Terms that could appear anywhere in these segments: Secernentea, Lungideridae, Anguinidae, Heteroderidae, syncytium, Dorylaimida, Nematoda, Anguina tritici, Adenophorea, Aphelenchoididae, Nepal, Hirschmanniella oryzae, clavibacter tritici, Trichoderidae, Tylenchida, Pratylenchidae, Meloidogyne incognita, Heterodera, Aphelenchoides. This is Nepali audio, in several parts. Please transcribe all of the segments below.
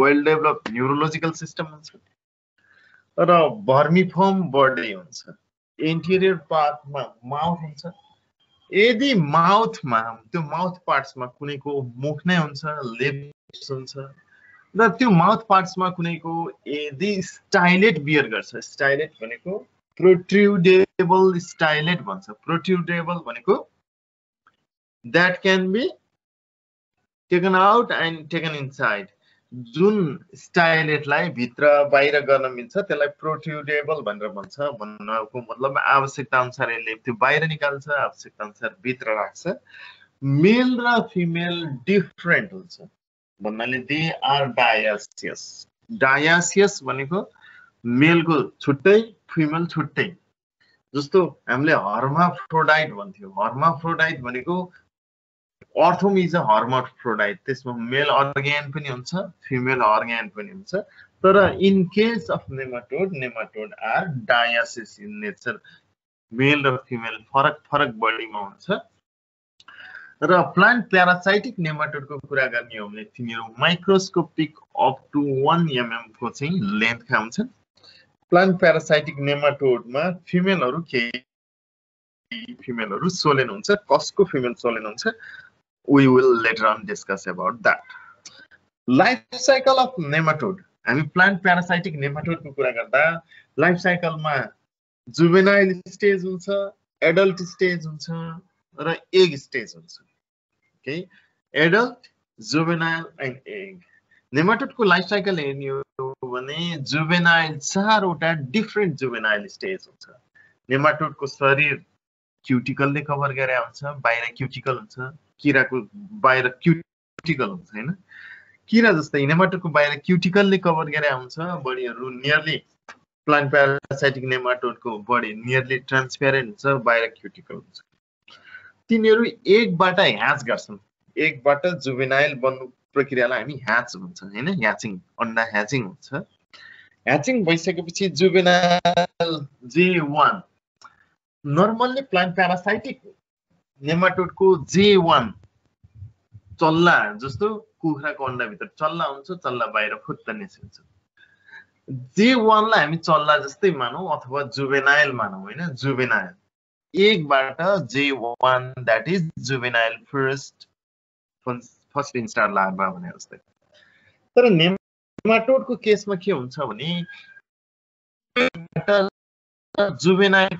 well-developed neurological system or a vermiform body, interior part mouth. If the mouth, the mouth parts, the mouth parts, the stylet beer, stylet protrudable stylet ones, protrudable that can be taken out and taken inside. Jun stylet lie vitra baira garna mincha tela protrudable bhanera bhancha bhannako matlab avashyakta anusar ele tyo baira nikalcha avashyakta anusar vitra rakhcha. Male ra female different huncha bhannale they are dioecious. Dioecious bhaneko male ko chuttai female chuttai jasto hamile hermaphrodite bhanthyo. Hermaphrodite bhaneko orthom is a hermaphrodite. This male organ pani huncha, female organ pani huncha. But in case of nematode, nematode are dioecious in nature. Male or female farak body ma huncha. Ra plant parasitic nematode ko kura garne ho भने तिनीहरु microscopic up to 1 mm ko chahi length ka huncha. Plant parasitic nematode ma female haru ke female haru solen huncha, कसको female solen huncha. We will later on discuss about that. Life cycle of nematode. I mean, plant parasitic nematode ko kura garda life cycle ma juvenile stage huncha, adult stage huncha, ra egg stage huncha. Okay, adult, juvenile, and egg. Nematode ko life cycle herne ho bhane juvenile 4 wata different juvenile stage huncha. Nematode ko sharir cuticle le cover gareko huncha, bahira cuticle huncha. Kira ko bahira cuticle huncha हैन किरा जस्तै नेमाटोड को बाहिर क्यूटिकल ले कभर गरे हुन्छ बडीहरु नियरली प्लान्ट प्यारासाइटिक नेमाटोड को बडी नियरली ट्रान्सपेरेन्ट हुन्छ बाहिर क्यूटिकल हुन्छ तिनीहरु एकबाट ह्याच गर्छन् एकबाट जुवेनाइल बन्नु प्रक्रियालाई हामी ह्याच भन्छ हैन ह्याचिङ अन्डा ह्याचिङ हुन्छ ह्याचिङ भइसकेपछि juvenile G1 normally plant parasitic nematode को J1 चल्ला जस्तो कुखुराको अण्डा भित्र चल्ला हुन्छ चल्ला बाहिर फुत्तने हुन्छ J1 लाई हामी चल्ला जस्तै मानौ अथवा जुवेनाइल मानौ हैन जुवेनाइल एक बाट J1 that is juvenile first instar larva भने जस्तै तर नेमाटोड को केसमा के हुन्छ भने जुवेनाइल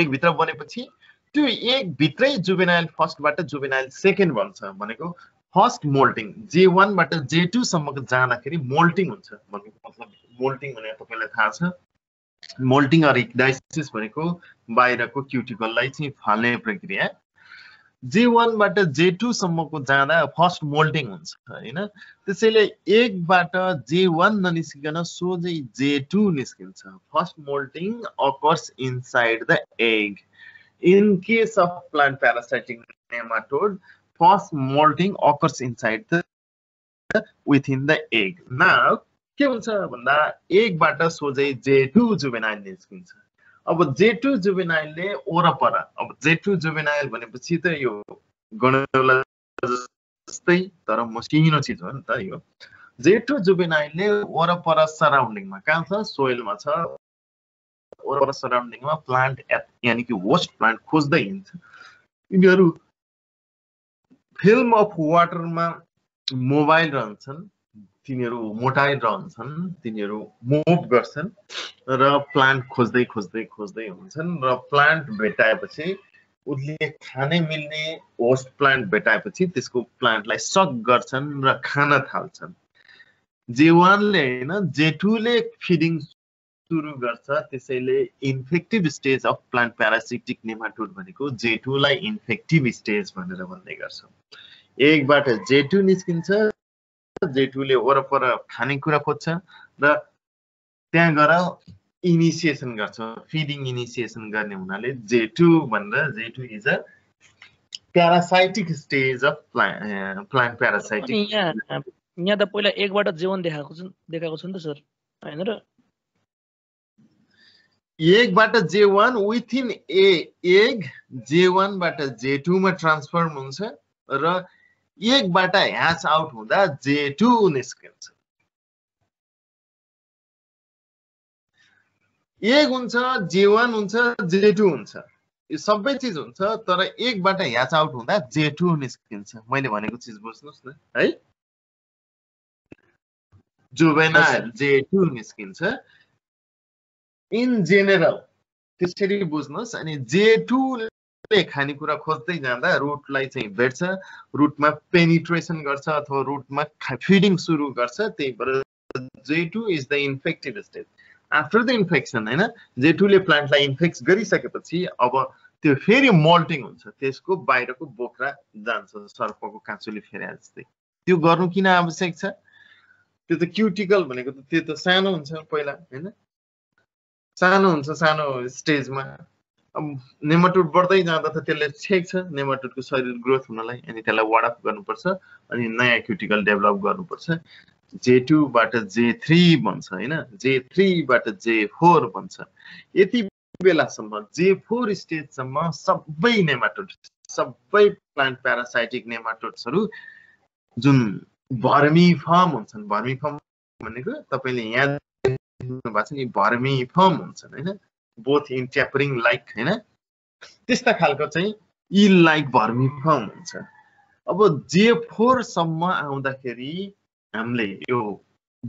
एक भित्र बनेपछि त्यो एक भित्रै जुवेनाइल फर्स्ट बाट जुवेनाइल सेकेन्ड भन्छ भनेको फर्स्ट मोल्टिङ J1 बाट J2 सम्मको जाँदाखेरि मोल्टिङ हुन्छ भन्नुको मतलब मोल्टिङ भने तपाईलाई थाहा छ मोल्टिङ अर इक्डाइसिस भनेको बाहिरको क्युटिकललाई चाहिँ फाल्ने प्रक्रिया J1 बाट J2 सम्मको जाँदा फर्स्ट मोल्टिङ हुन्छ हैन त्यसैले एक बाट J1 ननिस्किकन सोझै J2 निस्किन्छ first moulting occurs inside the egg. In case of plant parasitic nematode, first molting occurs inside within the egg. Now, के हुन्छ भन्दा एकबाट सोझै J2 juvenile निस्किन्छ. अब J2 juvenile ले ओरपर अब J2 juvenile भनेपछि त यो गणौला जस्तै तर मस्किनो चीज हो नि त यो. J2 juvenile ले ओरपर सराउन्डिङमा कहाँ छ सोइलमा छ or surrounding ma plant at yani ki host plant khojda hincha yiniharu film of water ma mobile rahन्छन् तिनीहरु मोटाइल रहन्छन् तिनीहरु मूव गर्छन् र प्लान्ट खोज्दै खोज्दै खोज्दै हुन्छन् र प्लान्ट भेटाएपछि उले खाने मिल्ने होस्ट प्लान्ट भेटाएपछि त्यसको प्लान्टलाई सक गर्छन् र खान थाल्छन् J1 ले हैन J2 ले फिडिङ सुरु गर्छ त्यसैले infective stage of plant parasitic nematode भनेको J2 लाई इन्फेक्टिभ स्टेज भनेर भन्दै गर्छ एकबाट J2 निस्किन्छ J2 ले वरपर खाने कुरा खोज्छ र त्यहाँ गएर इनिशिएसन गर्छ फिडिङ इनिशिएसन गर्ने हुनाले J2 भनेर J2 is a parasitic stage of plant parasitic यहाँ त पहिला एकबाट J1 देखाएको छ नि त सर हैन र एक बाट J1 within a egg J1 बाट J2 मा ट्रान्सफर्म हुन्छ र एक बाट ह्याच आउट हुँदा J2 निस्किन्छ एक हुन्छ J1 हुन्छ J2 हुन्छ यो सबै चीज हुन्छ तर एक बाट ह्याच आउट हुँदा J2 निस्किन्छ मैले भनेको चीज बुझ्नुस् न है जुवेनाइल J2 निस्किन्छ इन जेनेरल त्यसरी बुझ्नुस् अनि J2 ले खाने कुरा खोज्दै जाँदा रुटलाई चाहिँ भेट्छ रुटमा पेनिट्रेसन गर्छ अथवा रुटमा फिडिङ सुरु गर्छ त्यही भएर J2 is the infective stage After the infection, J2 plant infects गरिसकेपछि अब त्यो फेरि मोल्टिङ हुन्छ त्यसको बाहिरको बोक्रा जान्छ सर्पको काँचुली फेरि जस्तै त्यो गर्नु किन आवश्यक छ त्यो त क्युटिकल भनेको त त्यो त सानो हुन्छ पहिला हैन सानो स्टेजमा अब नेमाटोड बढ्दै जाँदा त त्यसले छेक्छ नेमाटोडको शरीर ग्रोथ हुनलाई अनि त्यसलाई वार्ड अप गर्नुपर्छ अनि नयाँ क्युटिकल डेभलप गर्नुपर्छ J2 बाट J3 बन्छ हैन J3 बाट J4 बन्छ यति बेलासम्म J4 स्टेज सम्म सबै नेमाटोड सबै प्लान्ट प्यारासाइटिक नेमाटोड्सहरु जुन भर्मीफर्म हुन्छन् भर्मीफर्म भनेको तपाईले यहाँ देख्नु भएको छ नि भर्मीफर्म हुन्छन् हैन both in tapering like हैन त्यस्ता खालको चाहिँ eel like भर्मीफर्म हुन्छ अब J4 सम्म आउँदाखेरि हामीले यो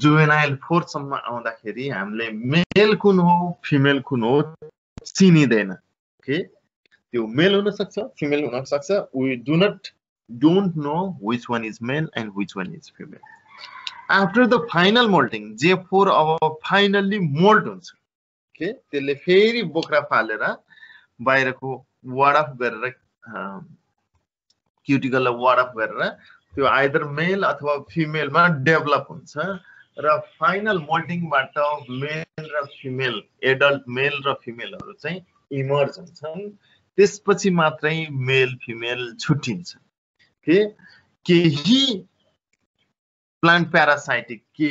जुवेनाइल 4 सम्म आउँदाखेरि हामीले मेल कुन हो फिमेल कुन हो चिनिदैन ओके त्यो मेल हुन सक्छ फिमेल हुन सक्छ we don't know which one is male and which one is female after the final molting J4 अब finally molt हुन्छ ओके त्यसले फेरि बोक्रा फालेर बाहिरको वार्ड अफ गरेर क्युटिकललाई वार्ड अफ गरेर त्यो either male अथवा female मा डेभलप हुन्छ र फाइनल मोल्टिङ बाट मेल र फिमेल एडल्ट मेल र फिमेलहरु चाहिँ इमर्ज हुन्छन् त्यसपछि मात्रै मेल फिमेल छुटिन्छ के केही प्लान्ट प्यारासाइटिक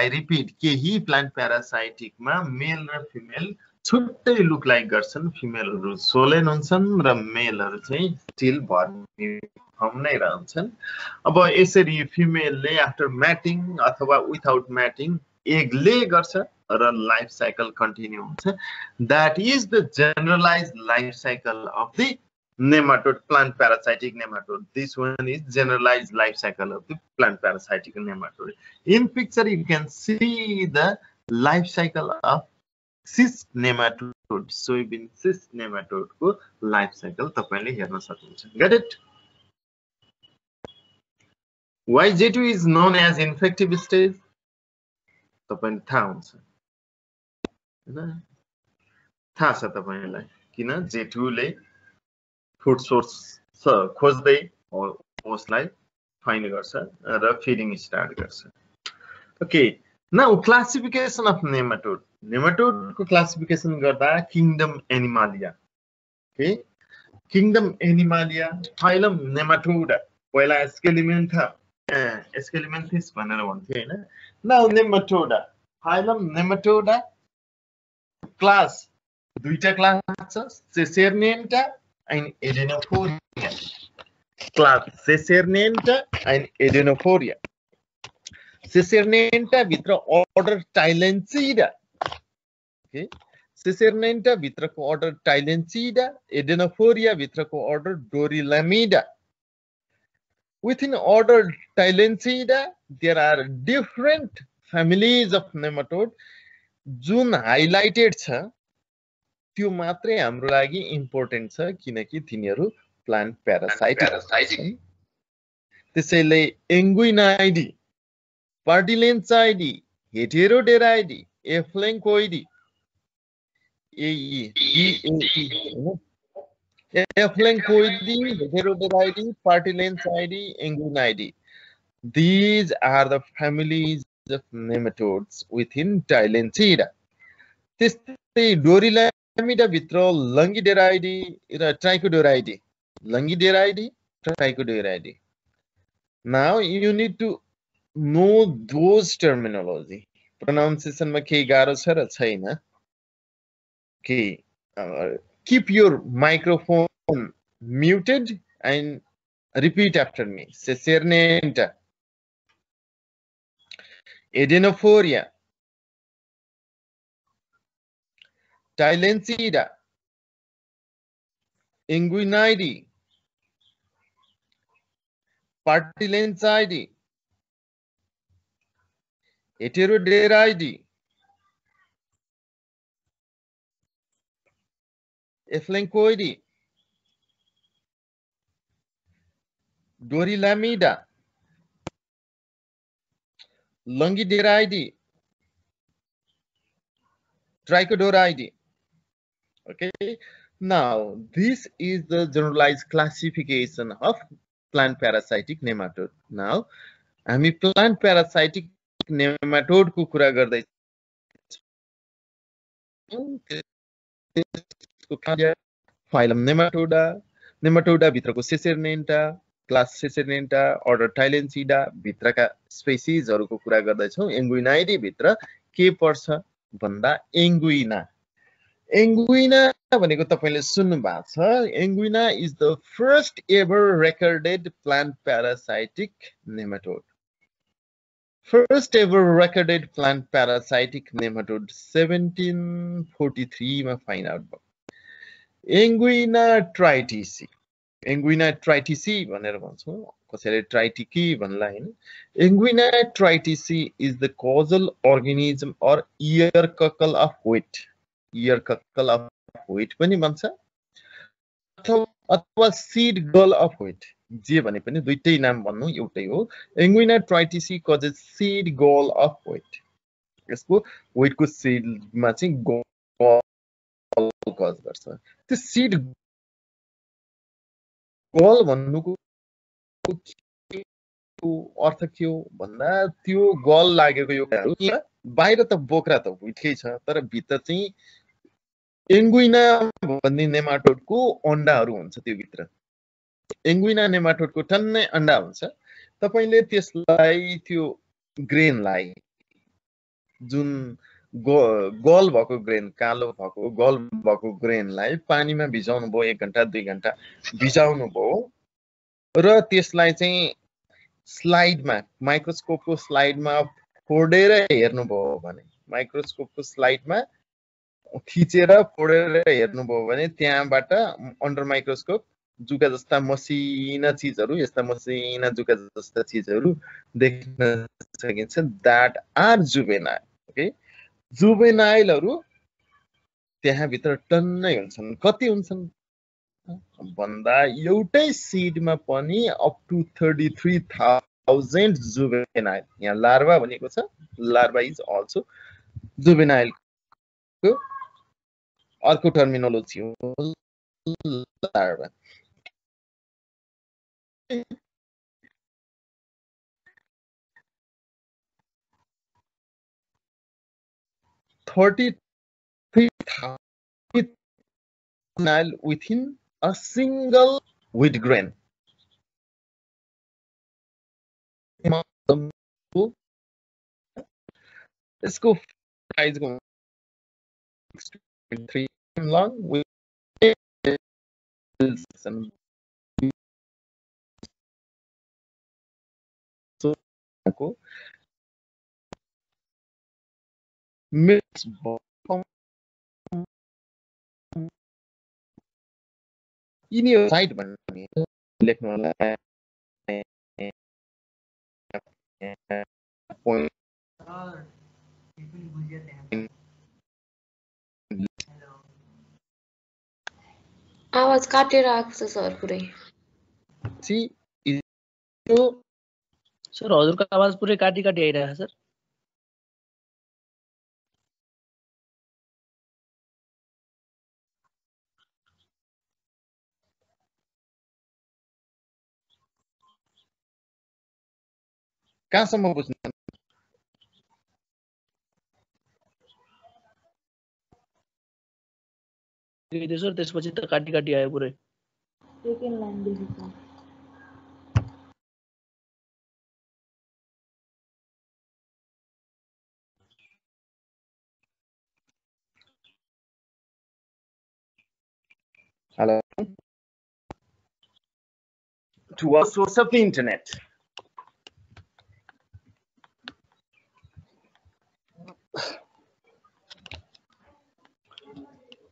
आई रिपीट केही प्लान्ट प्यारासाइटिक मा मेल र फिमेल छुट्टै लुक लाइक गर्छन् फिमेलहरु सोलेन हुन्छन् र मेलहरु चाहिँ स्टिल भर्मी नै रहन्छन् अब यसरी फिमेलले आफ्टर म्याटिङ अथवा विदाउट म्याटिङ एगले गर्छ र लाइफ साइकल कन्टिन्यू हुन्छ that is the generalised life cycle of the nematode plant parasitic nematode this one is generalised life cycle of the plant parasitic nematode in picture you can see the life cycle of cyst nematode soybean cyst nematode को लाइफ साइकल तपाईले हेर्न सक्नुहुन्छ get it Why J2 is known as infective stage? तपाईले थाहा हुन्छ हैन थाहा छ तपाईलाई किन J2 ले फुड सोर्स खोज्दै उसलाई फाइन्ड गर्छ र फिडिङ स्टार्ट गर्छ okay now classification of nematode nematode को क्लासिफिकेसन गर्दा kingdom Animalia okay kingdom Animalia phylum Nematoda पहिला स्केलिमेन्टा Escalimenthis भनेर भन्थे हैन now Nematoda phylum Nematoda class दुईटा क्लास छ Secernentea and Adenophorea class Secernentea and Adenophorea Secernentea भित्र अर्डर टाइलेन्चिडा ओके सेसेर्नेन्टा भित्रको अर्डर टाइलेन्चिडा एडेनोफोरिया भित्रको order Dorylaimida Within order Tylenchida, there are different families of nematode. Jun highlighted cha, tyo matre hamro lagi important cha kinaki tiniharu plant parasitic. Tesailai Anguinidae, Pratylenchidae, Heteroderidae, Aphelenchoididae, Aphelenchoididae, Heteroderidae, Pratylenchidae, Anguinidae. These are the families of nematodes within Tylenchida. This is Dorylaimida vitro Lungideridae, Trichoderidae. Lungideridae, Trichoderidae. Now you need to know those terminology. Pronunciation ma kehi garo cha ra chaina. Okay. Keep your microphone muted and repeat after me. Secernentea, Adenophorea, Tylenchida, Anguinidae, Pratylenchidae, Heteroderidae, Aphelenchoididae, Dorylaimida, Longideridae, Trichodoridae. Okay, now this is the generalized classification of plant parasitic nematode. Now, I am plant parasitic nematode ko kura gardai chhu. Phylum Nematoda, Nematoda bhitrako Secernentea, class Secernentea, order Tylenchida, bhitraka species haru ko kura gardai chhu. Anguinidae bhitra ke parcha bhanda Anguina. Anguina, Anguina is the first ever recorded plant parasitic nematode. First ever recorded plant parasitic nematode 1743 ma find out. Anguina tritici. Anguina tritici bhanera bhanchau. Kasale tritici bhanla haina. Anguina tritici is the causal organism or ear cockle of wheat. Ear cockle of wheat pani bhancha athawa seed gall of wheat je bhane pani duitai naam bhannu eutai ho. Anguina tritici causes seed gall of wheat. Yasko wheat ko seed ma chai gall cause garcha. Tyo seed gall bhannu ko अर्थ के हो भन्दा त्यो गल लागेको यो बाहिर त बोक्रा त व्हीटकै छ तर भित्र चाहिँ एंगुइना भन्ने नेमाटोडको अण्डाहरु हुन्छ त्यो भित्र एंगुइना नेमाटोडको टन्नै अण्डा हुन्छ तपाईले त्यसलाई त्यो ग्रेनलाई जुन गल भएको ग्रेन कालो भएको गल भएको ग्रेनलाई पानीमा भिजाउनु भो 1 घण्टा 2 घण्टा भिजाउनु भो र त्यसलाई चाहिँ स्लाइडमा माइक्रोस्कोपको स्लाइडमा फोडेर हेर्नुभयो भने माइक्रोस्कोपको स्लाइडमा खिचेर फोडेर हेर्नुभयो भने त्यहाँबाट अन्डर माइक्रोस्कोप जुका जस्ता मसिना चीजहरु यस्ता मसिना जुका जस्ता चीजहरु देख्न सकिन्छ दैट आर जुवेनाइल. ओके जुवेनाइलहरु त्यहाँ भित्र टन्नै हुन्छन्. कति हुन्छन् भन्दा एउटै सीडमा पनि अप टु 33,000 जुवेनाइल. यहाँ लार्वा भनेको छ. लार्वा इज आल्सो जुवेनाइल को अर्को टर्मिनोलोजी हो larva. Juvenile within a single wheat grain. Let's go. Price go 6.3 long with some. So go. Mix bottom. In your side one point आवाज काटेर आएको छ सर पुरै सी यो सर हजुरको आवाज पुरै काटी काटी आइरहेछ सर. कहाँसम्म बुझ्नु गयो सर त्यसपछि त काटी काटी आयो पुरै सेकेन्ड लाइन देखिन्छ. Hello to a source of the internet.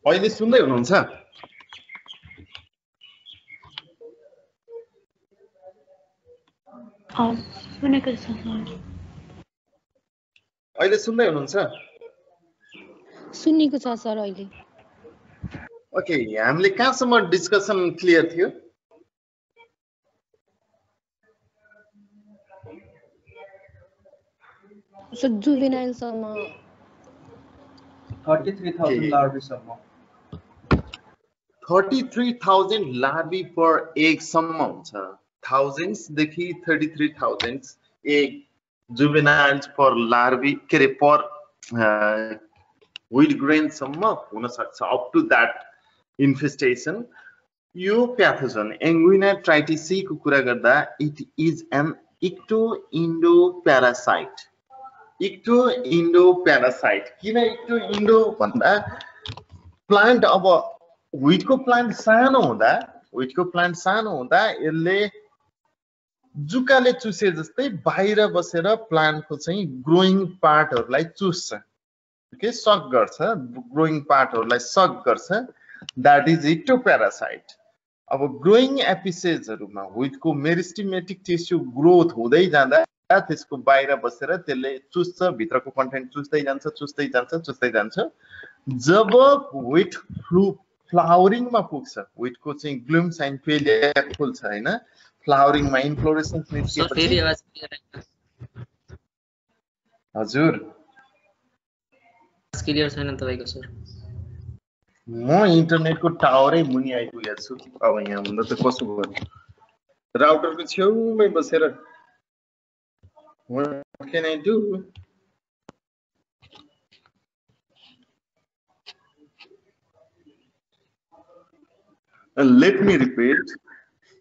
अहिले सुन्दै हुनुहुन्छ? अहिले सुन्दै हुनुहुन्छ? सुनेको छ सर अहिले। ओके, हामीले कहाँसम्म डिस्कसन क्लियर थियो? सो जुवेनाइल सम्म 33,000 larvae सम्म 33,000 larvae per egg सम्म हुन्छ। Thousands देखि 33,000 egg juveniles per larvae के पर wheat grain सम्म हुन सक्छ। Up to that infestation, यो pathogen Anguina tritici को कुरा गर्दा it is an icto-indo parasite. Ecto endo parasite किन इक्टो-इन्डो भन्दा प्लान्ट अब ह्विटको प्लान्ट सानो हुँदा यसले जुकाले चुसे जस्तै बाहिर बसेर प्लान्टको चाहिँ ग्रोइङ पार्टहरूलाई चुस्छ, ओके, सक गर्छ, ग्रोइङ पार्टहरूलाई सक गर्छ। That is ecto parasite. अब ग्रोइङ एपिसेजहरुमा ह्विटको मेरिस्टेमेटिक टिस्यु ग्रोथ हुँदै जाँदा त्यसको बाहिर बसेर त्यसले चुस्छ, भित्रको कन्टेन्ट चुस्दै जान्छ। जब ह्विट फ्लावरिङमा पुग्छ, ह्विटको चाहिँ ग्लुम साइन फेलिया खुल्छ हैन, फ्लावरिङमा इन्फ्लोरेसेन्स निस्केपछि। हजुर क्लियर छैन तपाईको सर? म इन्टरनेटको टावरै मुनि आइपुगेको छु। अब यहाँ भन्दा त कसो गर्नु, राउटरको छेउमै बसेर। What can I do? Let me repeat.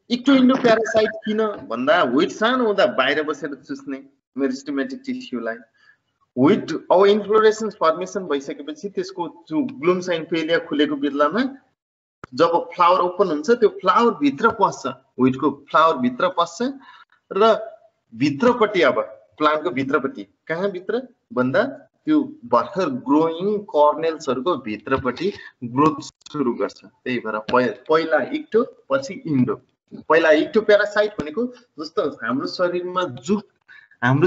Icto-indo parasite kina bhanda wheat sano huda bahira basera chusne meristematic tissue lai. Wheat or inflorescence formation bhayisakepachi tesko jo bloom sign failure khuleko birlama jab flower open huncha tyo flower bhitra pascha, wheat ko flower bhitra pascha ra भित्रपट्टि। अब प्लान्ट को भित्रपट्टि कहाँ भित्र भन्दा त्यो भर्खर ग्रोइङ कर्नेल्सहरुको भित्रपट्टि ग्रोथ सुरु गर्छ। त्यही भएर पहिला इक्टो पछि इन्डो। पहिला इक्टो प्यारासाइट भनेको जस्तो हाम्रो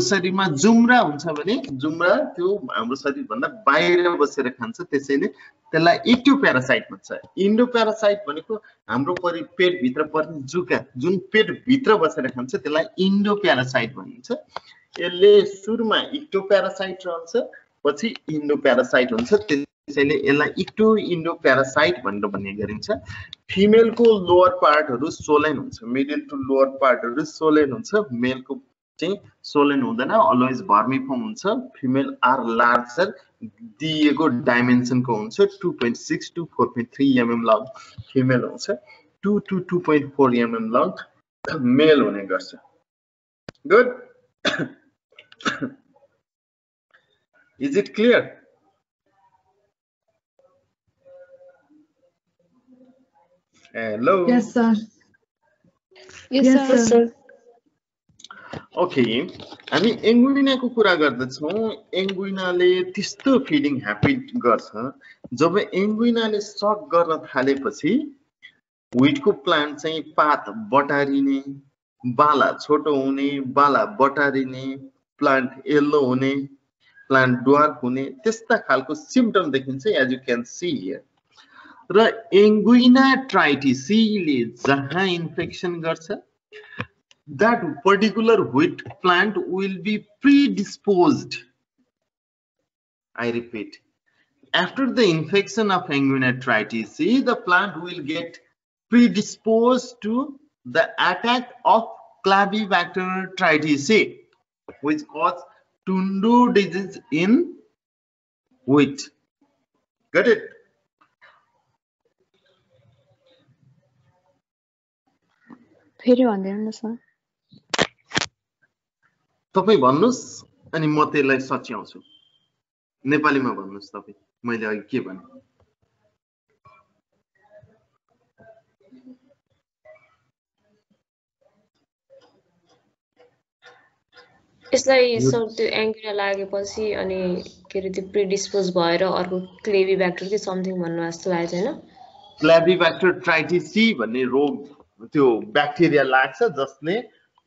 शरीरमा जुम्रा हुन्छ भने जुम्रा त्यो हाम्रो शरीर भन्दा बाहिर बसेर खान्छ, त्यसैले त्यसलाई इक्टो प्यारासाइट भन्छ। इन्डो प्यारासाइट भनेको हाम्रो पेट भित्र पर्ने जुका जुन पेट भित्र बसेर खान्छ त्यसलाई इन्डो प्यारासाइट भनिन्छ। यसले सुरुमा इक्टो प्यारासाइट रहन्छ, पछि इन्डो प्यारासाइट हुन्छ, त्यसैले यसलाई इक्टो इन्डो प्यारासाइट भनेर भन्ने गरिन्छ। फिमेलको लोअर पार्टहरु सोलेन हुन्छ, मिडल टु लोअर पार्टहरु सोलेन हुन्छ, मेलको सोलेन हुँदैन, अलवेज भर्मिफर्म हुन्छ। फिमेल आर लार्जर दिएको डाइमेन्सनको हुन्छ 2.6 टु 4.3 mm लङ फिमेल हुन्छ, 2 टु 2.4 mm लङ मेल हुने गर्छ। Good, is it clear? Hello. Yes sir, yes sir. Okay, हामी एङ्गुइनाको कुरा गर्दछौं। एङ्गुइनाले त्यस्तो फिडिङ ह्यापिट गर्छ, जब एङ्गुइनाले सक गर्न थालेपछि ह्विटको प्लान्ट चाहिँ पात बटारिने, बाला छोटो हुने, बाला बटारिने, प्लान्ट येल्लो हुने, प्लान्ट ड्वार्फ हुने, त्यस्ता खालको सिम्पटम देखिन्छ, as you can see here. र एङ्गुइना ट्राइटिसीले जहाँ इन्फेक्सन गर्छ, that particular wheat plant will be predisposed. I repeat, after the infection of Anguina tritici, the plant will get predisposed to the attack of Clavibacter tritici, which cause tundo disease in wheat. Got it? फेरि भन्दिनु सर। तपाई भन्नुस् अनि म त्यसलाई सच्याउँछु। नेपालीमा भन्नुस् तपाई, मैले अघि के भने। यसलाई सर त्यो एंगुला लागेपछि अनि केरे त्यो प्रिडिस्पोज भएर अर्को क्लेविब्याक्टर के समथिङ भन्नु जस्तो लाग्छ हैन क्लेविब्याक्टर ट्राइटिसी भन्ने रोग त्यो ब्याक्टेरिया लाग्छ जसले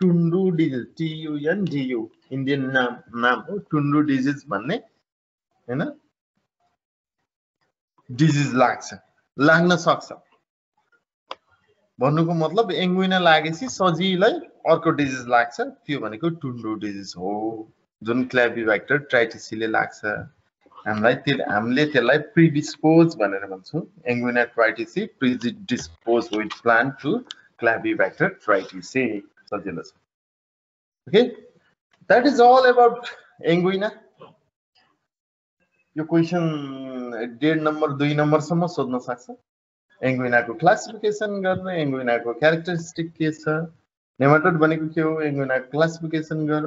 टुन्डु डिजीज TUNDU इन्डियन नाम हो टुन्डु डिजीज भन्ने हैन डिजीज लाग्छ लाग्न सक्छ भन्नुको मतलब एंगुइना लागेसी सजिलै अर्को डिजीज लाग्छ त्यो भनेको टुन्डु डिजीज हो जुन क्लेविब्याक्टर ट्राइटिसीले लाग्छ हामीलाई हामीले त्यसलाई प्रिडिस्पोज भनेर भन्छौं Anguina tritici predispose with plant to Clavibacter tritici सजिलो छ okay that is all about Anguina यो क्वेशन 1.5 नम्बर 2 नम्बर सम्म सोध्न सक्छ एंगुइना को क्लासिफिकेसन गर्ने एंगुइना को क्यारेक्टरिस्टिक के छ नेमाटोड भनेको के हो एंगुइना क्लासिफिकेसन गर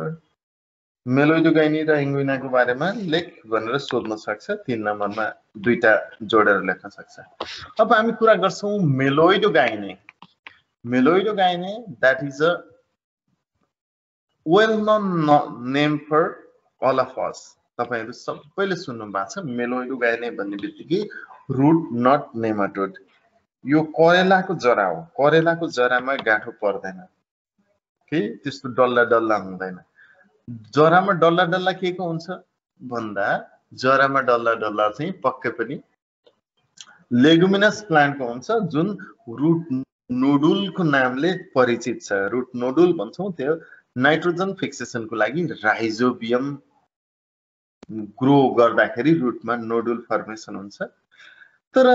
मेलोइडोगाइनी र एंगुइना को बारेमा लेख भनेर सोध्न सक्छ 3 नम्बरमा दुईटा जोडेर लेख्न सक्छ अब हामी कुरा गर्छौं Meloidogyne that is a well known name for all of us तपाईहरु सबैले सुन्नु भएको छ मेलोइडोगाइनी भन्नेबित्तिकै रूट नट नेमाटोड यो करेलाको जरा हो करेलाको जरामा गाठो पर्दैन के त्यस्तो डल्ला हुँदैन जरामा डल्ला के को हुन्छ भन्दा जरामा डल्ला चाहिँ पक्कै पनि लेगुमिनस प्लान्ट को हुन्छ जुन रूट नोडुल को नामले परिचित छ रूट नोडुल भन्छौं त्यो नाइट्रोजन फिक्सेसन को लागि राइजोबियम ग्रो गर्दाखेरि रूटमा नोडुल फर्मेसन हुन्छ तर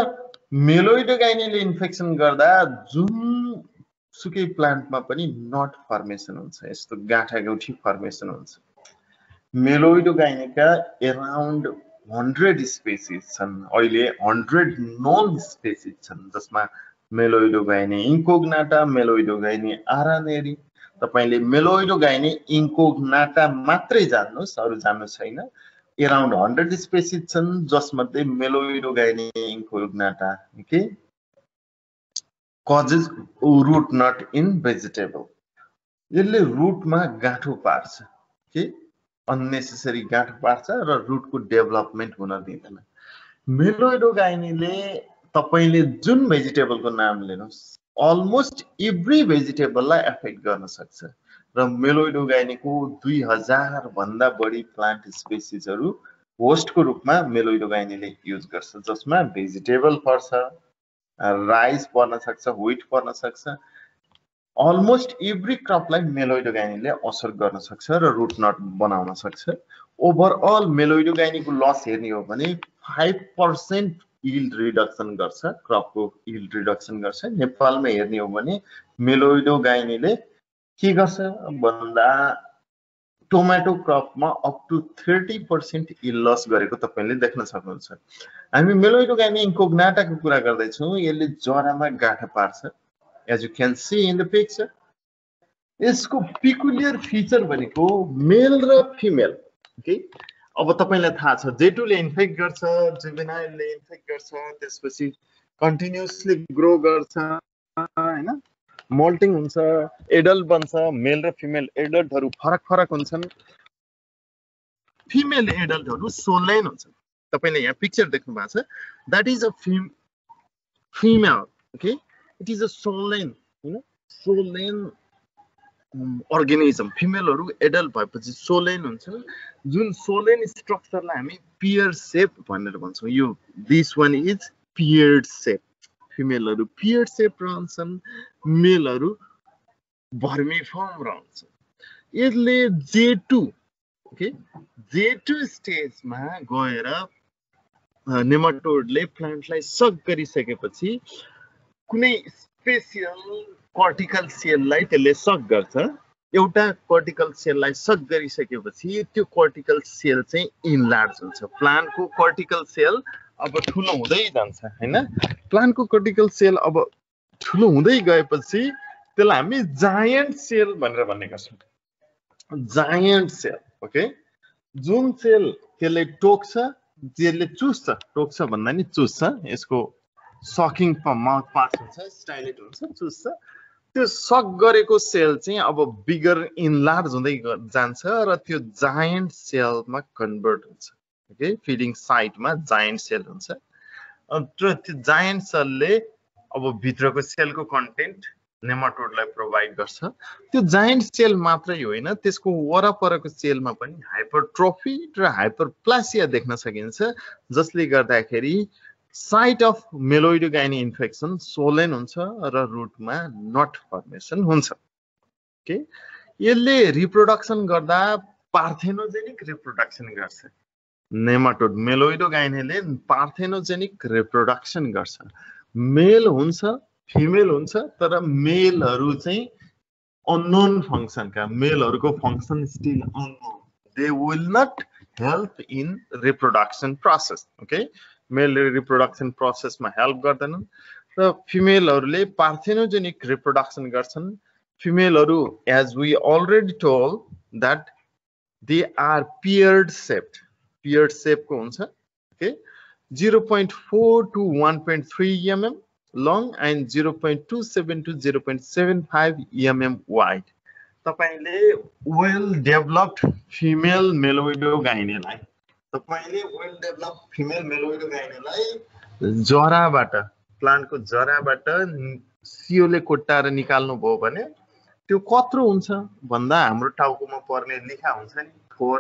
मेलोइडोगाइनीले इन्फेक्सन गर्दा जुन सुकै प्लान्टमा पनि नट फर्मेसन हुन्छ यस्तो गाठागौठी फर्मेसन हुन्छ मेलोइडोगाइनीका अराउन्ड 100 स्पेसिज छन् अहिले 100 नोन स्पेसिज छन् जसमा मेलोइडोगाइनी इन्कोग्नाटा मेलोइडोगाइनी आरानेरी तपाईले मेलोइडोगाइनी इन्कोग्नाटा मात्रै जान्नुस् अरु जान्नु छैन around 100 species छन् जसमध्ये मेलोइडोगाइनी इन्कोग्नाटा के causes root knot in vegetable यसले रूटमा गाठो पार्छ के अननेसेसरी गाठो पार्छ र रूटको डेभलपमेन्ट हुन दिदैन मेलोइडोगाइनीले तपाईले जुन भेजिटेबलको नाम लिनुस् अलमोस्ट एभ्री भेजिटेबललाई अफेक्ट गर्न सक्छ र मेलोइडोगाइनीको 2000 भन्दा बढी प्लान्ट स्पेसिजहरु होस्टको रूपमा मेलोइडोगाइनीले युज गर्छ जसमा भेजिटेबल पर्छ राइस पर्न सक्छ व्हीट पर्न सक्छ अलमोस्ट एभ्री क्रपलाई मेलोइडोगाइनीले असर गर्न सक्छ र रूट नट बनाउन सक्छ ओभरअल मेलोइडोगाइनीको लस हेर्ने हो भने 5% yield reduction गर्छ क्रपको yield reduction गर्छ नेपालमा हेर्ने हो भने मेलोइडोगाइनीले के गर्छ भन्दा टोमेटो क्रपमा अप टु 30% yield loss गरेको तपाईले देख्न सक्नुहुन्छ हामी मेलोइडोगाइनी इन्कोग्नाटाको कुरा गर्दै छौं यसले जरामा गाठा पार्छ as you can see in the picture यसको पिकुलियर फिचर भनेको मेल र फिमेल ओके अब तपाईलाई थाहा छ जेटुले इन्फेक्ट गर्छ जुवेनाइलले इन्फेक्ट गर्छ त्यसपछि कन्टीन्युअसली ग्रो गर्छ हैन मोल्टिङ हुन्छ एडल्ट बन्छ मेल र फिमेल एडल्टहरु फरक हुन्छन् फिमेल एडल्टहरु सोलेन हुन्छन् तपाईले यहाँ पिक्चर देख्नु भएको छ that is a female okay it is a swollen हैन सोलेन अर्गनिजम फिमेलहरु एडल्ट भएपछि सोलेन हुन्छ जुन सोलेन स्ट्रक्चरलाई हामी पियर शेप भनेर भन्छौं यो this one is peered shape फिमेलहरु पियर शेप रहन्छन् मेलहरु भर्मिफर्म रहन्छन् यसले J2 ओके J2 स्टेजमा गएर नेमाटोडले प्लान्टलाई सक गरिसकेपछि कुनै स्पेशियल कॉर्टिकल सेललाई त्यसले सक गर्छ एउटा कॉर्टिकल सेललाई सक गरिसकेपछि त्यो कॉर्टिकल सेल चाहिँ इनलार्ज हुन्छ प्लान्टको कॉर्टिकल सेल अब ठूलो हुँदै जान्छ हैन प्लान्टको कॉर्टिकल सेल अब ठूलो हुँदै गएपछि त्यसलाई हामी जायन्ट सेल भनेर भन्ने गर्छौं जायन्ट सेल ओके जुन सेल त्यसले टोक्छ त्यसले चुस्छ टोक्छ भन्दा नि चुस्छ यसको सकिङ माउथ पास हुन्छ स्टाइलेट हुन्छ चुस्छ त्यो सक गरेको सेल चाहिँ अब बिगर इनलार्ज हुँदै जान्छ र त्यो जायन्ट सेलमा कन्भर्ट हुन्छ ओके फिडिङ साइटमा जायन्ट सेल हुन्छ अनि त्यो जायन्ट सेलले अब भित्रको सेलको कन्टेन्ट नेमाटोडलाई प्रोवाइड गर्छ त्यो जायन्ट सेल मात्रै होइन त्यसको वरपरको सेलमा पनि हाइपरट्रोफी र हाइपरप्लासिया देख्न सकिन्छ जसले गर्दाखेरि Site of meloidogyne infection, swollen huncha ra root ma knot formation huncha. Okay, yelle reproduction garda parthenogenic reproduction garcha. Nematode meloidogyne le parthenogenic reproduction garcha. Male huncha, female huncha, tara male haru chai unknown function ka male haruko function still unknown. They will not help in reproduction process. Okay. Male reproduction process ma help gardanan ra female harule parthenogenic reproduction garchan female haru as we already told that they are pear shaped ko huncha okay 0.4 to 1.3 mm long and 0.27 to 0.75 mm wide tapaile well developed female meloidogyne lai तपाईले वेल डेभलप फिमेल मेलोइडोगाइनेलाई जराबाट प्लान्टको जराबाट सियोले कोट्टाएर निकाल्नु भयो भने त्यो कत्रो हुन्छ भन्दा हाम्रो टाउकोमा पर्ने लिखा हुन्छ नि फोर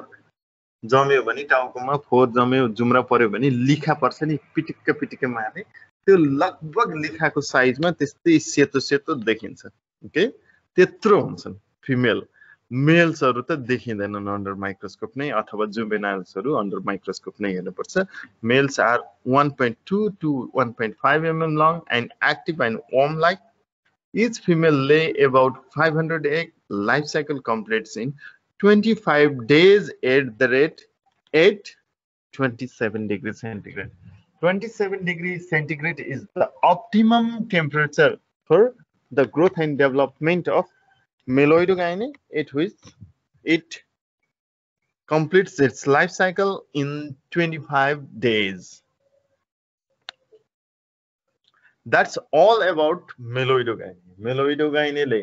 जम्यो भने टाउकोमा फोर जम्यो जुम्रा पर्यो भने लिखा पर्छ नि पिटिक्क पिटिक्क मार्ने त्यो लगभग लिखाको साइजमा त्यस्तै सेतो सेतो देखिन्छ ओके त्यत्रो हुन्छन् फिमेल Males are देखिँदैनन् under microscope नै अथवा juveniles are under microscope नै हेर्नुपर्छ Males are 1.2 to 1.5 mm long and active and worm-like. Each female lay about 500 eggs. Life cycle completes in 25 days at the rate at 27 degrees centigrade. 27 degrees centigrade is the optimum temperature for the growth and development of Meloidogyne, at which it completes its life cycle in 25 days. That's all about Meloidogyne. Meloidogyne le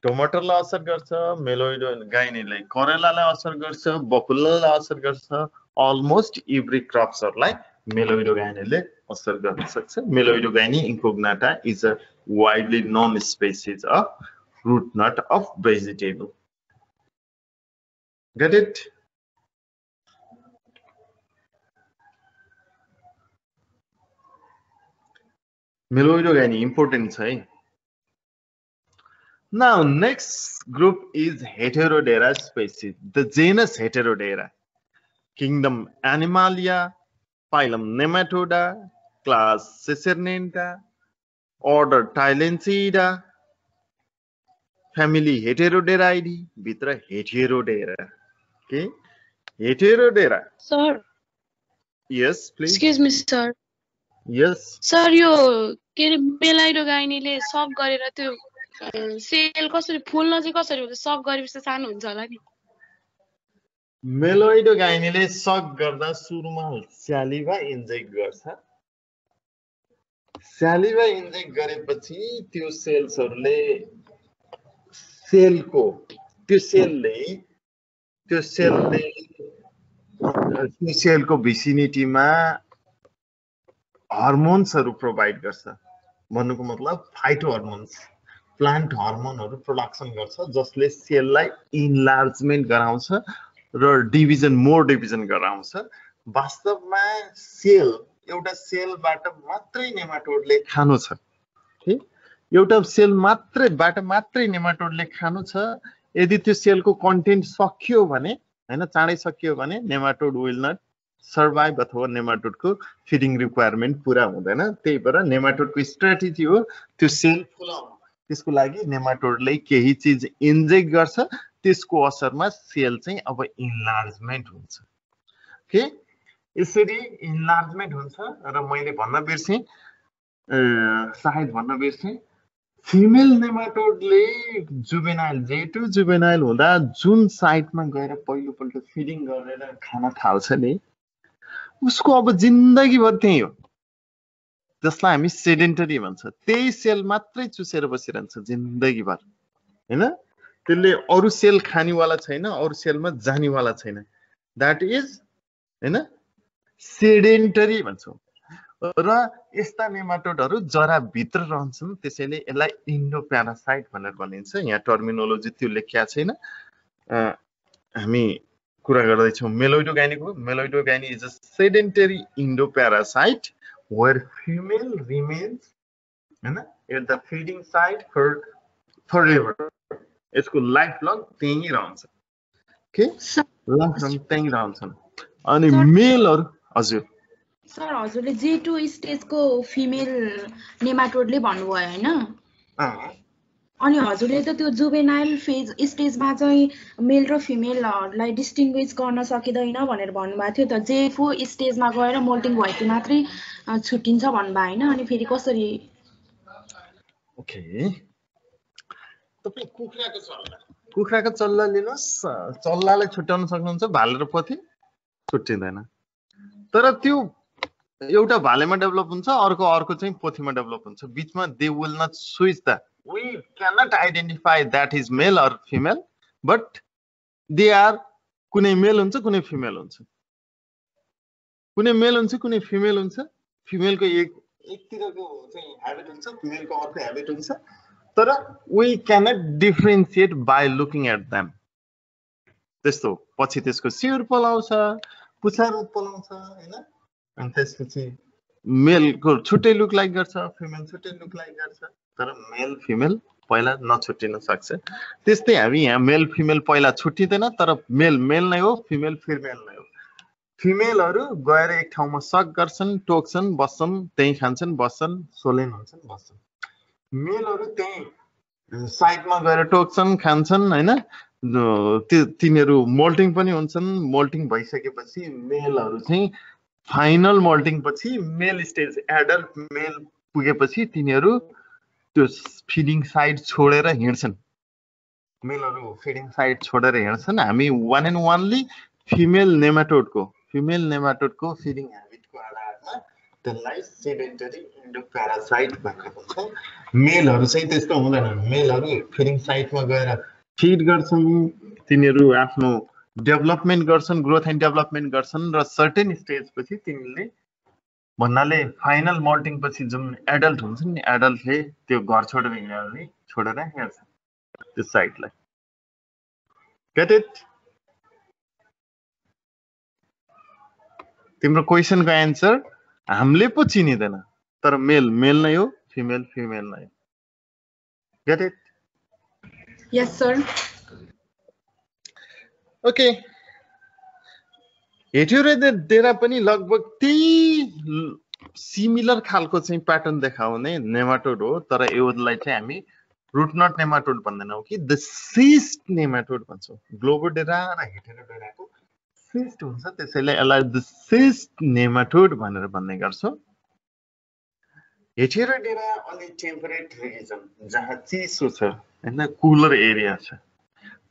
tomato la asar garcha, Meloidogyne le corella la asar garcha, bacula la asar garcha. Almost every crops are like Meloidogyne le asar garcha. Meloidogyne incognita is a widely known species of root knot of vegetable. Get it? Meloidogyne important hai. Now next group is Heterodera species. The genus Heterodera. Kingdom Animalia, phylum Nematoda, class Secernentea, order Tylenchida. Family Heteroderidae, Vitra Heterodera. Okay, Heterodera. Sir. Yes, please. Excuse me, sir. Yes. Sir, you can Meloidogyne le sop garera tyo cell kasari fulna chai kasari huncha sop gareपछि सानो हुन्छ होला नि. Meloidogyne le sop garda suruma saliva inject garcha. Saliva inject garepachi tyo cells harule Cell को त्यो सेल ले त्यो सेल को vicinity में hormones हरु provide करता मनु को मतलब phyto hormones plant hormone हरु production करता जसले सेल लाई enlargement गराउँछ र division more division गराउँछ वास्तव में सेल एउटा सेल बाट मात्रै नेमाटोड ले खानु छ ठीक एउटा सेल मात्रै बाट मात्रै नेमाटोडले खानु छ यदि त्यो सेलको कन्टेन्ट सकियो भने हैन चाँडै सकियो भने नेमाटोड विल नट सर्वाइभ अथवा नेमाटोडको फिडिङ रिक्वायरमेन्ट पूरा हुँदैन त्यही भएर नेमाटोडको स्ट्र्याटेजी हो त्यो सेल फुलाउनु त्यसको लागि नेमाटोडले केही चीज इन्जेक्ट गर्छ त्यसको असरमा सेल चाहिँ अब इनलार्जमेन्ट हुन्छ ओके यसरी इनलार्जमेन्ट हुन्छ र मैले भन्न बिर्से सायद भन्न बिर्से Female nematode ले juvenile जेटो juvenile हुँदा जुन साइटमा गएर पहिलोपल्ट फिडिङ गरेर खाना थाल्छ नि उसको अब जिन्दगीभर त्यही हो जसलाई हामी सेडेन्टरी भन्छ त्यही सेल मात्रै चुसेर बसिरहन्छ जिन्दगीभर हैन त्यसले अरु सेल खानेवाला छैन अरु सेलमा जानेवाला छैन दैट इज हैन सेडेन्टरी भन्छौं र एस्ता नेमाटोडहरु जरा भित्र रहन्छन् त्यसैले यसलाई एन्डोप्यारासाइट भनेर भनिन्छ यहाँ टर्मिनोलोजी त्यो लेख्या छैन हामी कुरा गर्दै छौं मेलोइडोगाइनीको Meloidogyne is a sedentary endoparasite where female remains at the feeding site for forever. It's called lifelong thing rounds. Okay? Lifelong thing rounds. And male or azure? Sir, azure G2 is this female nematode le bond bhayo haina. Ani azure ta tyo juvenile phase stage ma chai male ra female lai distinguish garna sakidaina bhanera bhannu bhayo ta J4 stage ma gaera molting bhayepi matrai छुटिन्छ भन्बा हैन अनि फेरि कसरी ओके तपाई कुखुराको चल्ला लिनुहोस् चल्लाले छुटाउन सक्नुहुन्छ भाले र पोथी छुटिदैन तर त्यो एउटा भालेमा डेभलप हुन्छ अर्को अर्को चाहिँ पोथीमा डेभलप हुन्छ बीचमा they will not switch the we can not identify that is male और फिमेल बट दे आर कुनै मेल हुन्छ कुनै फिमेल हुन्छ कुनै फिमेल हुन्छ Female को एक तिरको चाहिँ habit हुन्छ, female को अर्को habit हुन्छ, तर we cannot differentiate by looking at them. त्यस्तो पछि त्यसको शिर पलाउँछ, पुच्छर पलाउँछ, हैन? अनि त्यसपछि male को छुट्टै look like गर्छ, female छुट्टै look like गर्छ, तर male female पहिला नछुटिन सक्छ। त्यस्तै हामी यहाँ male female पहिला छुटिदैन, तर male male नै हो, female female नै हो। फिमेलहरु गएर एक ठाउँमा सक गर्छन् टोक्छन् बस्छन् त्यही खान्छन् बस्छन् सोलेन हुन्छन् बस्छन् मेलहरु त्यही साइडमा गएर टोक्छन् खान्छन् हैन तिनीहरु मोल्टिङ पनि हुन्छन् मोल्टिङ भइसकेपछि मेलहरु चाहिँ फाइनल मोल्टिङ पछि मेल स्टेज एडल्ट मेल पुगेपछि तिनीहरु त्यो फीडिङ साइड छोडेर हिँड्छन् मेलहरु फीडिङ साइड छोडेर हिँड्छन् हामी one and only female nematode को फीडिंग हैबिट को आधारमा त्यसलाई सेडेन्टरी एन्डोप्यारासाइट भन्ने हुन्छ मेलहरु चाहिँ त्यस्तो हुँदैन मेलहरु फीडिंग साइटमा गएर फीड गर्छन् तिनीहरु आफ्नो डेभलपमेन्ट गर्छन् ग्रोथ एन्ड डेभलपमेन्ट गर्छन् र सर्टेन स्टेज पछि तिनीले भन्नाले फाइनल मोल्टिङ पछि जुन एडल्ट हुन्छन् नि एडल्टले त्यो घर छोडेर हिँड्ने छोडेर हिँड्छ त्यो साइटलाई गेट इट तिम्रो क्वेशन को आन्सर हामीले पो चिनिदैन तर मेल मेल नै हो फिमेल फिमेल नै get it yes sir okay Heterodera पनि लगभग त्यही सिमिलर खालको चाहिँ प्याटर्न देखाउने नेमाटोड हो तर यसलाई चाहिँ हामी रूट नट नेमाटोड भन्दैनौ कि द सिस्ट नेमाटोड भन्छौ ग्लोबोडेरा र हेटेरोडेराको सिस्ट हुन्छ त्यसैले यसलाई द सिस्ट नेमाटोड भनेर भन्ने गर्छौ हेटेरोडेरा अलि टेम्परेट रिजन जहाँ चिसो छ हैन कुलर एरिया छ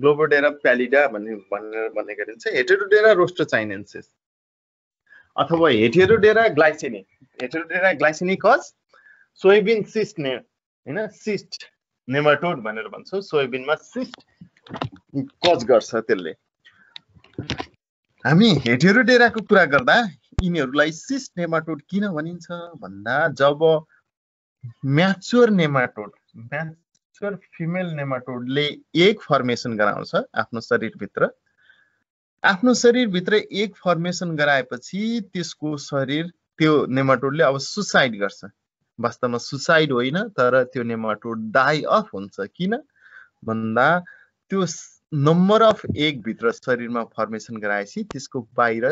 ग्लोबोडेरा प्यालिडा भन्ने गरिन्छ हेटेरोडेरा रोस्टोचाइनेन्सिस अथवा Heterodera glycines cause soybean cyst ने हैन सिस्ट नेमाटोड भनेर भन्छौ सोयाबिनमा सिस्ट कज गर्छ त्यसले हामी हेटेरोडेराको कुरा गर्दा यिनीहरुलाई सिस्ट नेमाटोड किन भनिन्छ भन्दा जब म्याच्योर फिमेल नेमाटोडले एक फर्मेशन गराउँछ आफ्नो शरीर भित्र एक फर्मेशन गराएपछि त्यसको शरीर त्यो नेमाटोडले अब सुसाइड गर्छ वास्तवमा सुसाइड होइन तर त्यो नेमाटोड डाई अफ हुन्छ किन भन्दा त्यो नम्बर अफ एक भित्र शरीरमा फर्मेशन गराएपछि त्यसको बाहिर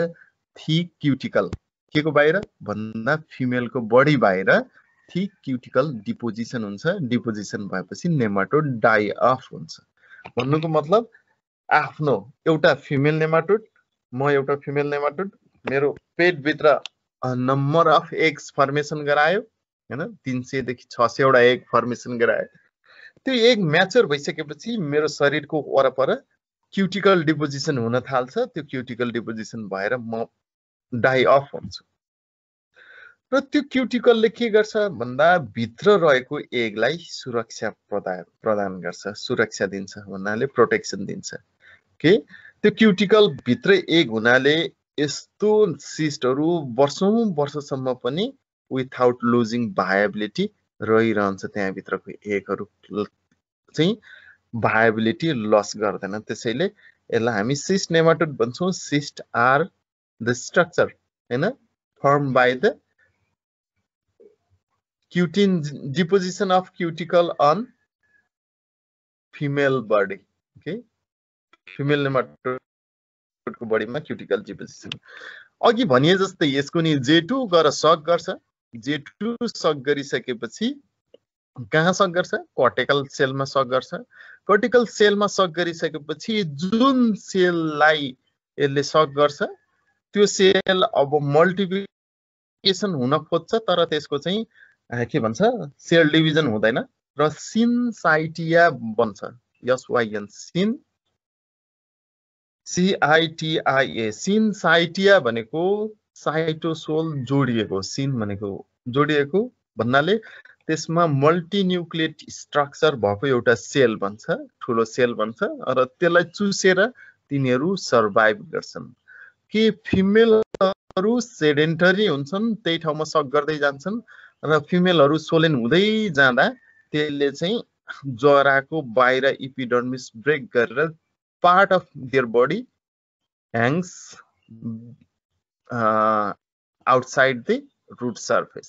थिक क्युटिकल केको बाहिर भन्दा फिमेल को बडी बाहिर thick cuticle deposition huncha, deposition bhayepachi nematode die off huncha. भन्नुको मतलब आफ्नो एउटा फिमेल नेमाटोड, म एउटा फिमेल नेमाटोड, मेरो पेट भित्र नम्बर अफ एग्स फर्मेसन गरायो हैन, 300 देखि 600 वटा एग फर्मेसन गरायो। त्यो एग म्याच्योर भइसकेपछि मेरो शरीरको वरपर क्युटिकल डिपोजिसन हुन थाल्छ। त्यो क्युटिकल डिपोजिसन भएर म डाई अफ हुन्छु र त्यो क्युटिकलले के गर्छ भन्दा भित्र रहेको एगलाई सुरक्षा प्रदान गर्छ, सुरक्षा दिन्छ, भन्नाले प्रोटेक्सन दिन्छ के त्यो क्युटिकल भित्र एग हुनाले यस्तो सिस्टहरु वर्षौं वर्षसम्म पनि विथआउट लुजिङ भायबिलिटी रहिरहन्छ। त्यहाँ भित्रको एगहरु चाहिँ भायबिलिटी लस गर्दैन, त्यसैले यसलाई हामी सिस्ट नेमाटोड भन्छौं। सिस्ट आर द स्ट्रक्चर हैन form by the cutin deposition of cuticle on female body, okay, female nematode ko body ma cuticle deposition अघि भनिए जस्तै यसको नि J2 गएर सक गर्छ। J2 सक गरिसकेपछि कहाँ सक गर्छ? कोर्टिकल सेल मा सक गर्छ। कोर्टिकल सेल मा सक गरिसकेपछि जुन सेल लाई यसले सक गर्छ त्यो सेल अब मल्टिप्लिकेसन हुन खोज्छ, तर त्यसको चाहिँ के भन्छ सेल डिभिजन हुँदैन र सिनसाइटिया बन्छ। SYN सिन CITIA सिनसाइटिया भनेको साइटोसोल जोडिएको, सिन भनेको जोडिएको भन्नाले त्यसमा मल्टिन्यूक्लिएट स्ट्रक्चर भएको एउटा सेल बन्छ, ठूलो सेल बन्छ र त्यसलाई चुसेर तिनीहरू सर्भाइभ गर्छन्। के फिमेलहरु सेडेन्टरी हुन्छन्, त्यही ठाउँमा सक गर्दै जान्छन् र फिमेलहरु सोलेन हुँदै जाँदा त्यसले चाहिँ जराको बाहिर एपिडर्मिस ब्रेक गरेर part of their body hangs outside the root surface.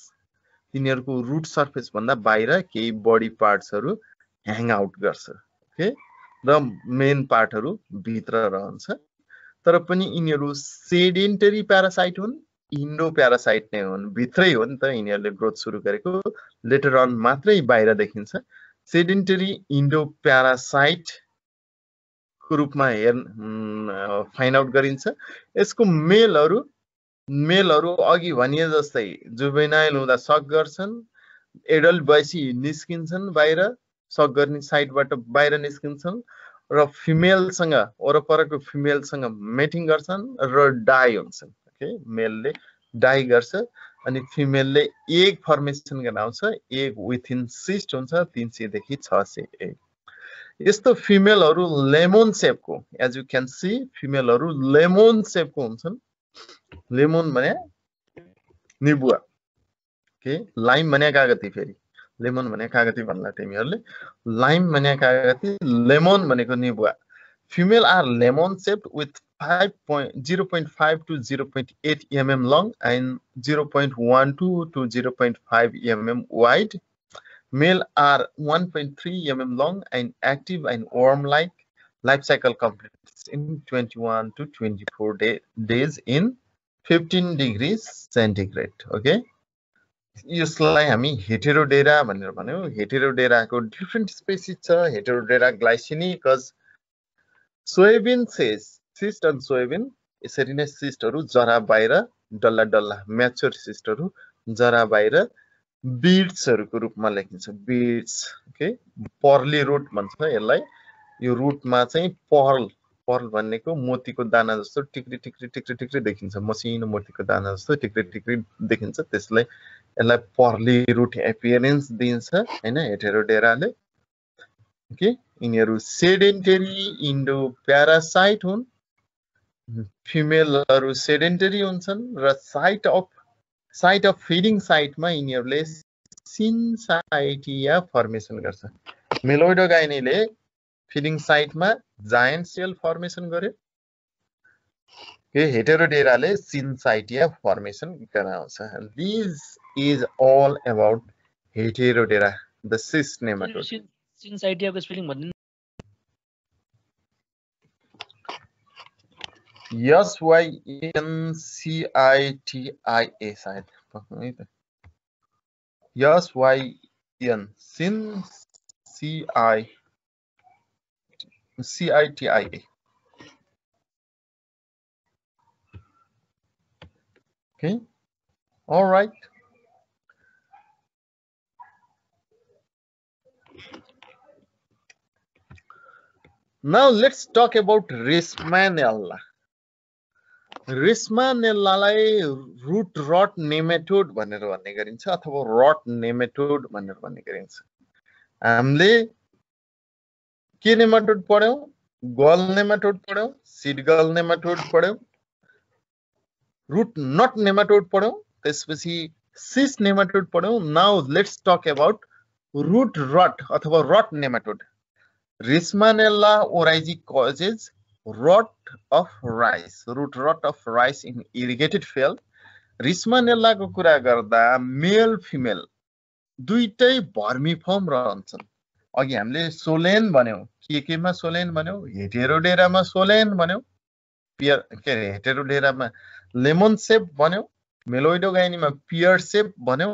तिनीहरुको रूट सर्फेस भन्दा बाहिर केही बॉडी पार्ट्सहरु ह्याङ आउट गर्छ, ओके, र मेन पार्टहरु भित्र रहन्छ। तर पनि यिनीहरु सेडेन्टरी प्यारासाइट हुन्, इन्डो प्यारासाइट नै हुन्, भित्रै हुन्। त यिनीहरुले ग्रोथ सुरु गरेको लेटर अन मात्रै बाहिर देखिन्छ। सेडेन्टरी इन्डो प्यारासाइट को रूपमा फाइन्ड आउट गरिन्छ। यसको मेलहरु अघि भनिए जस्तै जुवेनाइल हुँदा सक गर्छन्, एडल्ट भएपछि निस्किन्छन् बाहिर, सक गर्ने साइडबाट बाहिर निस्किन्छन् र फिमेलसँग वरपरको फिमेलसँग मेटिङ गर्छन् र डाई हुन्छन्। मेल ले डाई गर्छ अनि फिमेल ले एग फर्मेसन गराउँछ। एग विथिन सिस्ट हुन्छ, 300 देखि 600 एग। यस्तो फिमेलहरु लेमन शेपको, एज यु क्यान सी फिमेलहरु लेमन शेपको हुन्छन्। लेमन भने निबुवा, के लाइम भने कागती, फेरि लेमन भने कागती भन्ला तिमीहरुले, लाइम भने कागती, लेमन भनेको निबुवा। Female are lemon shaped with 0.5 to 0.8 mm long and 0.12 to 0.5 mm wide. Male are 1.3 mm long and active and worm-like. Life cycle completes in 21 to 24 days in 15 degrees centigrade. Okay. यसलाई हामी हेटेरोडेरा भनेर भन्यौ। हेटेरोडेराको डिफरेन्ट स्पेसिस छ। Heterodera glycines cause soybean cyst अनि सोयाबिन, यसरी नै सिस्टहरु जरा बाहिर डल्ला डल्ला म्याच्योर सिस्टहरु जरा बाहिर बीड्सहरुको रूपमा लेखिन्छ। बीड्स, ओके, पर्ली रूट भन्छ यसलाई। यो रूटमा चाहिँ पर्ल भन्नेको मोतीको दाना जस्तो टिक्री टिक्री टिक्री टिक्री देखिन्छ, मसिनो मोतीको दाना जस्तो टिक्री टिक्री देखिन्छ। त्यसलाई यसलाई पर्ली रूट एपियरेन्स दिन्छ हैन हेटेरोडेराले। ओके, यिनीहरु सेडेन्टरी इन्डो प्यारासाइट हुन्। फिमेलहरु सेडेन्टरी हुन्छन् र साइट अफ फिडिङ साइटमा यिनीहरुले सिनसाइटिया फर्मेसन गर्छ। मेलोइडोगाइनीले फिडिङ साइटमा जायन्ट सेल फर्मेसन गर्यो, के हेटेरोडेराले सिनसाइटिया फर्मेसन गराउँछ। This is all about Heterodera the cyst nematode. सिनसाइटियाको स्पेलिङ भन्दिन, SYNCITIA सायद, पक्कै त syncytia. Okay, all right. Now let's talk about Hirschmanniella. Hirschmanniella root rot nematode भनेर भन्ने गरिन्छ अथवा rot nematode भनेर भन्ने गरिन्छ. हामीले के नेमाटोड पढ्यौ? गल नेमाटोड पढ्यौ, सीड गल नेमाटोड पढ्यौ, root knot nematode पढ्यौ, त्यसपछि cyst nematode पढ्यौ. Now let's talk about root rot अथवा rot nematode. Hirschmanniella oryzae causes rot of rice, root rot of rice in irrigated field. Hirschmanniella को कुरा गर्दा male female दुईटै वर्मीफर्म रहन्छन्. अघि हामीले सोलेन भन्यौ, केमा सोलेन भन्यौ? हेटेरोडेरामा सोलेन भन्यौ, पियर के रे हेटेरोडेरामा लेमन सेप भन्यौ, मेलोइडोगाइनीमा पियर सेप भन्यौ,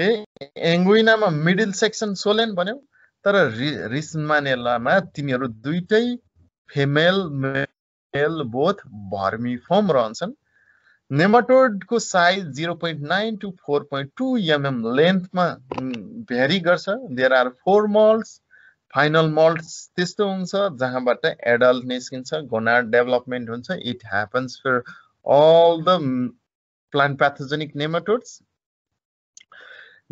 के एंगुइनामा मिडल सेक्सन सोलेन भन्यौ. तर Hirschmanniella तिनीहरु दुईटै फेमेल मेल बोथ वर्मीफर्म रहन्छन्. नेमाटोड को साइज 0.9 to 4.2 mm लेन्थमा भेरी गर्छ. There are four moults, final moults त्यस्तो हुन्छ जहाँबाट एडल्ट निस्किन्छ, गोनाड डेभलपमेन्ट हुन्छ. It happens for all the plant pathogenic nematodes.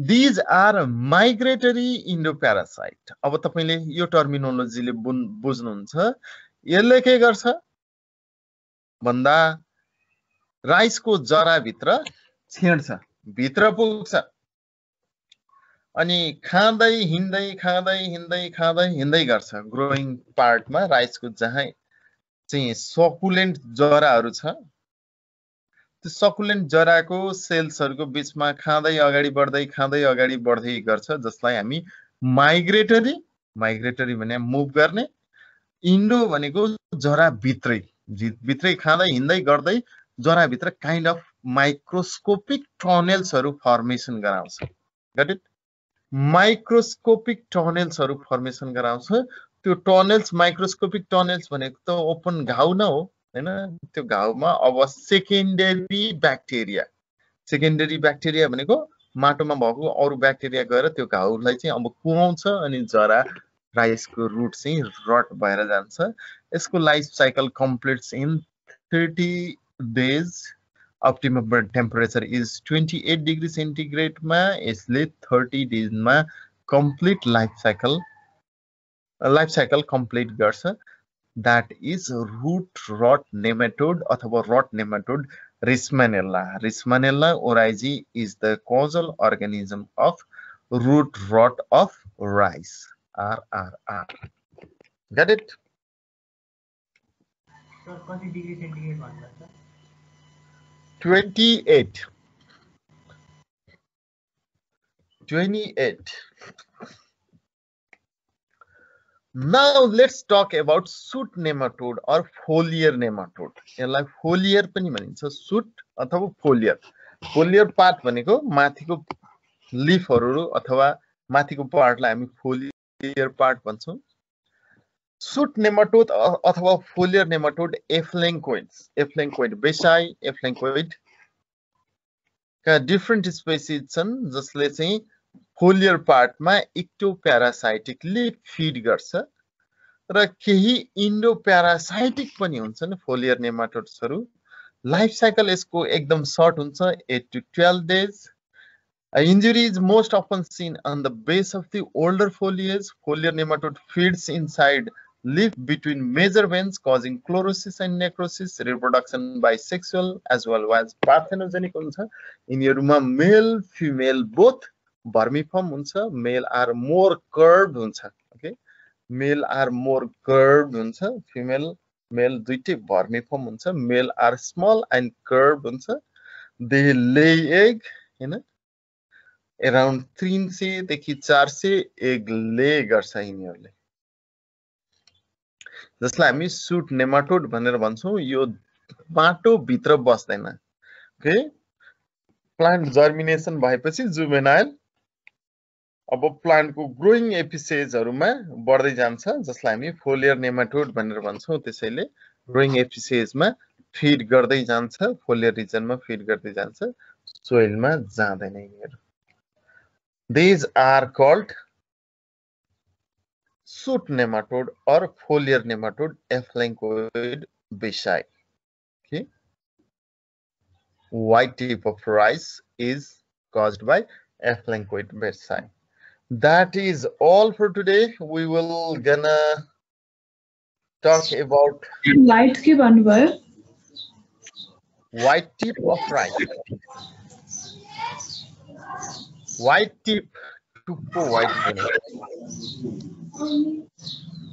These are migratory endoparasite. अब तपाईले यो टर्मिनोलोजीले बुझ्नुहुन्छ. यसले के गर्छ भन्दा राइसको जरा भित्र छिर्छ, भित्र पुग्छ अनि खाँदै हिँड्दै खाँदै हिँड्दै खाँदै हिँड्दै गर्छ. ग्रोइङ पार्टमा राइसको जहाँ चाहिँ सकुलेन्ट जराहरू छ, त्यो सकुलेन्ट जराको सेल्सहरुको बीचमा खाँदै अगाडि बढ्दै गर्छ, जसलाई हामी माइग्रेटरी भने मुभ गर्ने, इन्डो भनेको जरा भित्रै खाँदै हिँड्दै गर्दै जरा भित्र काइन्ड अफ माइक्रोस्कोपिक टनेल्सहरु फर्मेशन गराउँछ. Got it? माइक्रोस्कोपिक टनेल्सहरु फर्मेशन गराउँछ. त्यो टनेल्स, माइक्रोस्कोपिक टनेल्स भनेको त ओपन घाउ न हो, हैन? त्यो घाउमा अब सेकेन्डरी ब्याक्टेरिया भनेको माटोमा भएको अरु ब्याक्टेरिया गएर त्यो घाउलाई चाहिँ अब कुहाउँछ अनि जरा राइसको रुट चाहिँ रट भएर जान्छ. यसको life cycle completes in 30 days. Optimum temperature is 28 degree सेन्टिग्रेडमा यसले 30 दिनमा कम्प्लिट लाइफ साइकल कम्प्लिट गर्छ. That is root rot nematode अथवा rot nematode Hirschmanniella. Hirschmanniella oryzae is the causal organism of root rot of rice. RRR. Got it? Sir, 20 degree centigrade. 28. 28. Now let's talk about shoot nematode or foliar nematode. यसलाई foliar पनि भनिन्छ, shoot अथवा foliar. Foliar part भनेको माथिको लीफहरु अथवा माथिको पार्टलाई हामी foliar part भन्छौं. Shoot nematode अथवा foliar nematode Aphelenchoides, Aphelenchoididae besseyi, Aphelenchoididae का डिफरेन्ट स्पेसिज छन् जसले चाहिँ foliar part मा ictoparasitically feed गर्छ र केही endoparasitic पनि हुन्छन् foliar nematodes. Life cycle यसको एकदम short हुन्छ, 8 to 12 days. Injury is most often seen on the base of the older foliage. Foliar nematode feeds inside leaf between major veins, causing chlorosis and necrosis. Reproduction by sexual as well as parthenogenic हुन्छ. In your male, female both vermiform हुन्छ. मेल आर मोर कर्भ हुन्छ, फिमेल मेल दुईटै वर्मीफर्म हुन्छ. Male are small and curve हुन्छ. दे ले एग, हैन? अराउन्ड 300 देखि 400 एग ले गर्छ यिनीहरुले, जसलाई हामी सुट नेमाटोड भनेर भन्छौं. यो माटो भित्र बस्दैन. ओके, plant germination भएपछि जुबेनाइल अब plant को growing epiphase हरूमा बढ्दै जान्छ जसलाई हामी foliar nematode भनेर भन्छौं त्यसैले growing epiphase मा feed गर्दै जान्छ foliar region मा feed गर्दै जान्छ soil मा जाँदैन यिनीहरु these are called shoot nematode or foliar nematode Aphelenchoididae besseyi okay white tip of rice is caused by Aphelenchoididae besseyi. That is all for today. We will gonna talk about light ke bhannu bhayo white tip of rice. White tip to white